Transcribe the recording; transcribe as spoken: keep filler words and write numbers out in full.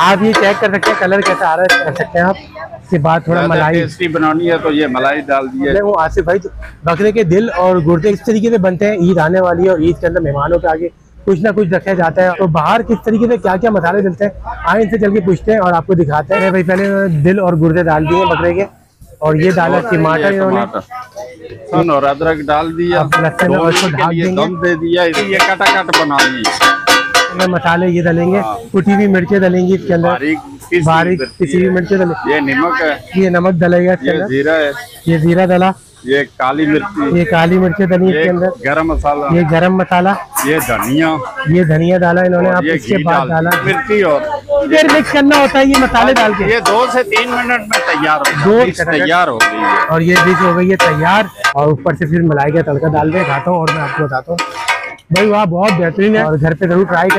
आप ये चेक कर सकते हैं कलर कैसा आ रहा है, कर सकते हैं आप। इसके बाद थोड़ा मलाई टेस्टी बनानी है तो ये मलाई डाल दी है। वो आसिफ भाई बकरे के दिल और गुर्दे इस तरीके से बनते हैं। ईद आने वाली है और ईद के अंदर मेहमानों के आगे कुछ ना कुछ रखा जाता है, तो बाहर किस तरीके से क्या क्या मसाले डलते हैं आए इनसे चल के पूछते हैं और आपको दिखाते हैं। भाई पहले दिल और गुर्दे डाल दिए बकरे के और ये डाला टमाटर इन्होंने और अदरक डाल दिया, काटा काट बना दिए मसाले ये डालेंगे, कुटी हुई मिर्चें डालेंगी इसके अंदर, बारीक पिसी हुई मिर्चें डालेंगे, ये नमक है, ये नमक डालेगा इसके अंदर, जीरा है, ये जीरा डाला, ये काली मिर्च, ये काली मिर्चें डाली इसके अंदर, गरम मसाला, ये गरम मसाला, ये धनिया, ये धनिया डाला इन्होंने। आप इसके बाद डाला मिर्ची और फिर मिक्स करना होता है ये मसाले डाल के। ये दो से तीन मिनट में तैयार हो दो तैयार हो गई है और ये डिश हो गई है तैयार। और ऊपर से फिर मलाई का तड़का डाल दे खाता हूँ और मैं आपको बताता हूँ भाई वाह बहुत बेहतरीन है और घर पे जरूर ट्राई करें।